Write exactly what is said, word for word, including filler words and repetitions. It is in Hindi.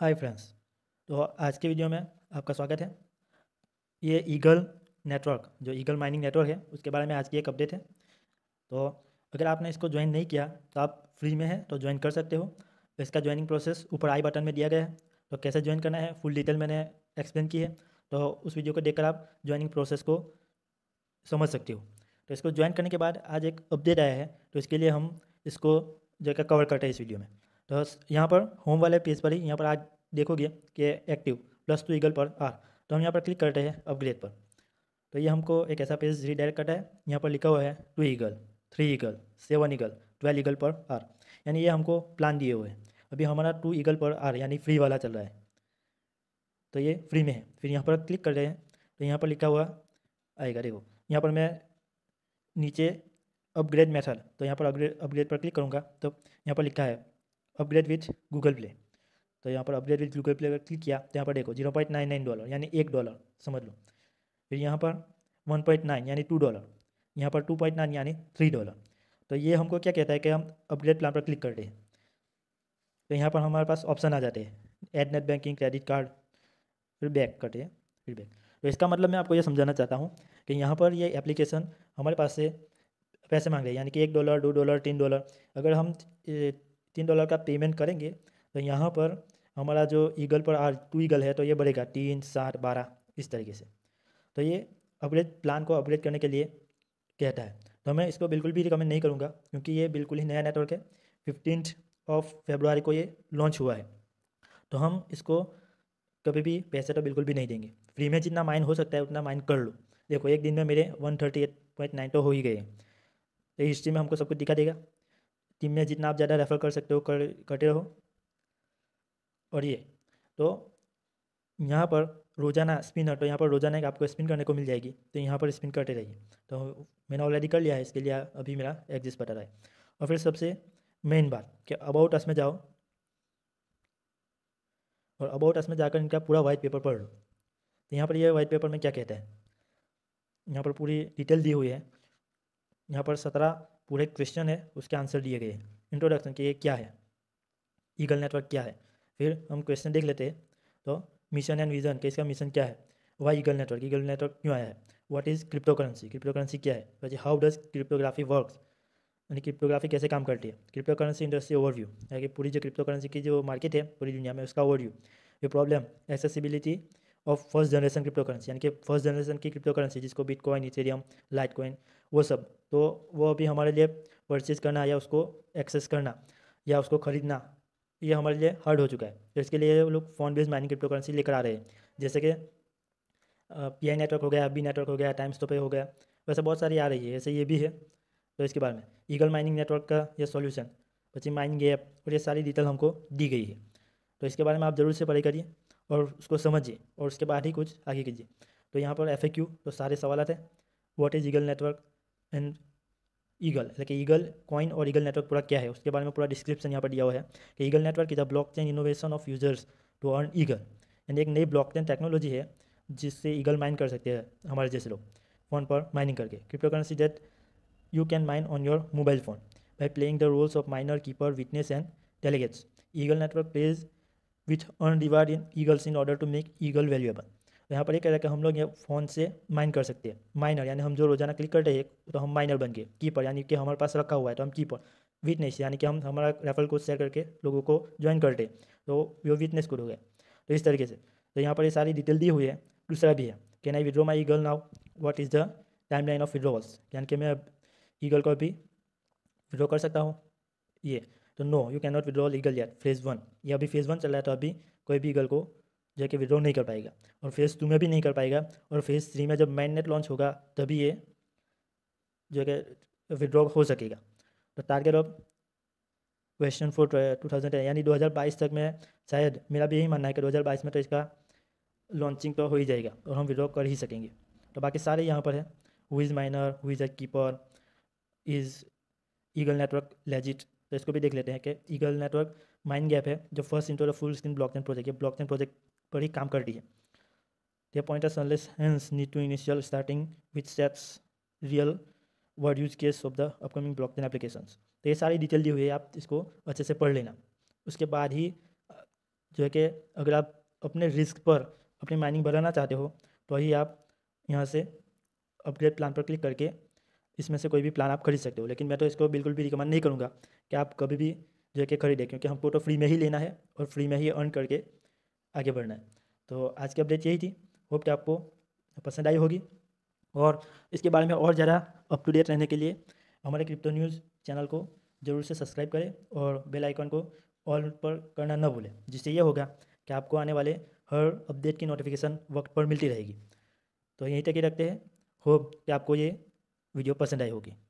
हाय फ्रेंड्स, तो आज के वीडियो में आपका स्वागत है। ये ईगल नेटवर्क जो ईगल माइनिंग नेटवर्क है उसके बारे में आज की एक अपडेट है। तो अगर आपने इसको ज्वाइन नहीं किया तो आप फ्री में है तो ज्वाइन कर सकते हो। तो इसका ज्वाइनिंग प्रोसेस ऊपर आई बटन में दिया गया है, तो कैसे ज्वाइन करना है फुल डिटेल मैंने एक्सप्लेन की है, तो उस वीडियो को देखकर आप ज्वाइनिंग प्रोसेस को समझ सकते हो। तो इसको ज्वाइन करने के बाद आज एक अपडेट आया है, तो इसके लिए हम इसको जो क्या कवर करते हैं इस वीडियो में। तो यहाँ पर होम वाले पेज पर ही यहाँ पर आज देखोगे कि active plus two Eagle per hour, तो हम यहाँ पर क्लिक करते हैं अपग्रेड पर। तो ये हमको एक ऐसा पेज रीडायरेक्ट करता है, यहाँ पर लिखा हुआ है two Eagle, three Eagle, seven Eagle, twelve Eagle per hour, यानी ये हमको प्लान दिए हुए हैं। अभी हमारा टू ईगल पर आर यानी फ्री वाला चल रहा है, तो ये फ्री में है। फिर यहाँ पर क्लिक कर रहे हैं तो यहाँ पर लिखा हुआ आएगा, देखो यहाँ पर मैं नीचे अपग्रेड मेथड, तो यहाँ पर अपग्रेड अपग्रेड पर क्लिक करूँगा तो यहाँ पर लिखा है अपग्रेड विथ गूगल प्ले। तो यहाँ पर अपग्रेड विथ गूगल प्ले पर क्लिक किया तो यहाँ पर देखो zero point nine nine dollar यानी एक डॉलर समझ लो। फिर यहाँ पर वन पॉइंट नाइन यानी टू डॉलर, यहाँ पर टू पॉइंट नाइन यानी थ्री डॉलर। तो ये हमको क्या कहता है कि हम अपग्रेड प्लान पर क्लिक करते हैं तो यहाँ पर हमारे पास ऑप्शन आ जाते हैं add net banking, credit card, फिर बैक करते हैं फिर बैक। तो इसका मतलब मैं आपको ये समझाना चाहता हूँ कि यहाँ पर ये एप्लीकेशन हमारे पास से पैसे मांग रहे हैं, यानी कि एक डॉलर, दो डॉलर, तीन डॉलर। अगर हम तीन डॉलर का पेमेंट करेंगे तो यहाँ पर हमारा जो eagle per are to eagle है तो ये बढ़ेगा तीन, सात, बारह इस तरीके से। तो ये अपग्रेड प्लान को अपग्रेड करने के लिए कहता है। तो मैं इसको बिल्कुल भी रिकमेंड नहीं करूँगा क्योंकि ये बिल्कुल ही नया नेटवर्क है। फिफ्टींथ ऑफ फेब्रुआरी को ये लॉन्च हुआ है, तो हम इसको कभी भी पैसे तो बिल्कुल भी नहीं देंगे। फ्री में जितना माइन हो सकता है उतना माइन कर लो। देखो एक दिन में मेरे one thirty eight point nine तो हो ही गए, तो हिस्ट्री में हमको सब कुछ दिखा देगा। टीम में जितना आप ज़्यादा रेफर कर सकते हो कर करते रहो। और ये तो यहाँ पर रोज़ाना स्पिन है, तो यहाँ पर रोज़ाना एक आपको स्पिन करने को मिल जाएगी, तो यहाँ पर स्पिन करते रहिए। तो मैंने ऑलरेडी कर लिया है, इसके लिए अभी मेरा एग्जिस्ट बता रहा है। और फिर सबसे मेन बात कि अबाउट अस में जाओ और अबाउट अस में जाकर इनका पूरा वाइट पेपर पढ़ लो। तो यहाँ पर यह वाइट पेपर में क्या कहता है, यहाँ पर पूरी डिटेल दी हुई है। यहाँ पर सत्रह पूरे क्वेश्चन है, उसके आंसर दिए गए हैं। इंट्रोडक्शन कि ये क्या है, ईगल नेटवर्क क्या है। फिर हम क्वेश्चन देख लेते हैं, तो मिशन एंड विजन कि इसका मिशन क्या है, why Eagle network, Eagle network क्यों आया है, what is crypto currency, crypto currency क्या है, हाउ डज क्रिप्टोग्राफी वर्क्स, यानी क्रिप्टोग्राफी कैसे काम करती है, क्रिप्टो करेंसी इंडस्ट्री ओवरव्यू, यानी कि पूरी जो क्रिप्टो करेंसी की जो मार्केट है पूरी दुनिया में उसका ओवरव्यू, ये problem accessibility of first generation crypto currency, यानी कि फर्स्ट जनरेशन की क्रिप्टो करेंसी जिसको बिटकॉइन, इथेरियम, लाइटकॉइन वो सब, तो वो अभी हमारे लिए परचेज करना या उसको एक्सेस करना या उसको ख़रीदना ये हमारे लिए हार्ड हो चुका है। तो इसके लिए वो लोग phone based mining crypto currency लेकर आ रहे हैं, जैसे कि पी आई नेटवर्क हो गया, बी नेटवर्क हो गया, टाइम्स टू पे हो गया, वैसे बहुत सारी आ रही है, ऐसे ये भी है। तो इसके बारे में ईगल माइनिंग नेटवर्क का ये सॉल्यूशन, बच्चे माइनिंग ऐप और ये सारी डिटेल हमको दी गई है। तो इसके बारे में आप ज़रूर से पढ़ाई करिए और उसको समझिए और उसके बाद ही कुछ आगे कीजिए। तो यहाँ पर एफ ए क्यू तो सारे सवाल थे, what is eagle network and Eagle, लेकिन ईगल कॉइन और ईगल नेटवर्क पूरा क्या है उसके बारे में पूरा डिस्क्रिप्शन यहाँ पर दिया हुआ है कि Eagle network is a blockchain innovation of users to earn Eagle, यानी एक नई ब्लॉकचेन टेक्नोलॉजी है जिससे ईगल माइन कर सकते हैं हमारे जैसे लोग फ़ोन पर माइनिंग करके। Crypto currency that you can mine on your mobile phone by playing the roles of miner, keeper, witness and delegates. Eagle network pledge with earn reward in Eagles in order to make Eagle valuable. यहाँ पर ये कह रहा है कि हम लोग ये फ़ोन से माइन कर सकते हैं। माइनर यानी हम जो रोजाना क्लिक करते हैं तो हम माइनर बन गए। कीपर यानी कि हमारे पास रखा हुआ है तो हम कीपर। विटनेस यानी कि हम हमारा रेफरल कोड शेयर करके लोगों को ज्वाइन करते हैं तो वो विटनेस कोड हो गया। तो इस तरीके से तो यहाँ पर ये सारी डिटेल दी हुई है। दूसरा भी है can I withdraw my Eagle now, what is the timeline of withdrawals, यानी कि मैं ईगल को भी विड्रॉ कर सकता हूँ ये। तो no you can not withdraw eagle यार फेज़ वन, ये अभी फेज़ वन चल रहा है तो अभी कोई भी ईगल को जो कि विड्रॉ नहीं कर पाएगा और फेज़ टू में भी नहीं कर पाएगा और फेज़ थ्री में जब मेन नेट लॉन्च होगा तभी ये जो कि विड्रॉ हो सकेगा। तो target of question for two thousand यानी दो हज़ार बाईस तक में, शायद मेरा भी यही मानना है कि दो हज़ार बाईस में तो इसका लॉन्चिंग तो हो ही जाएगा और हम विड्रॉ कर ही सकेंगे। तो बाकी सारे यहाँ पर है, who is miner, who is a keeper, is eagle network legit, तो इसको भी देख लेते हैं कि ईगल नेटवर्क माइन गैप है जो first into the full screen blockchain project, ये ब्लॉकचेन प्रोजेक्ट पर ही काम करती है। They pointers unless hence need to initial starting which sets real word use case of the upcoming blockchain applications. तो ये सारी डिटेल दी हुई है, आप इसको अच्छे से पढ़ लेना, उसके बाद ही जो है कि अगर आप अपने रिस्क पर अपनी माइनिंग बढ़ाना चाहते हो तो ही आप यहाँ से अपग्रेड प्लान पर क्लिक करके इसमें से कोई भी प्लान आप खरीद सकते हो। लेकिन मैं तो इसको बिल्कुल भी रिकमेंड नहीं करूँगा कि आप कभी भी जो है कि खरीदें, क्योंकि हमको तो फ्री में ही लेना है और फ्री में ही अर्न करके आगे बढ़ना है। तो आज की अपडेट यही थी, होप कि आपको पसंद आई होगी। और इसके बारे में और ज़्यादा अप टू डेट रहने के लिए हमारे क्रिप्टो न्यूज़ चैनल को ज़रूर से सब्सक्राइब करें और बेल आइकन को ऑल पर करना न भूलें, जिससे ये होगा कि आपको आने वाले हर अपडेट की नोटिफिकेशन वक्त पर मिलती रहेगी। तो यहीं तक ही रखते हैं, होप कि आपको ये वीडियो पसंद आई होगी।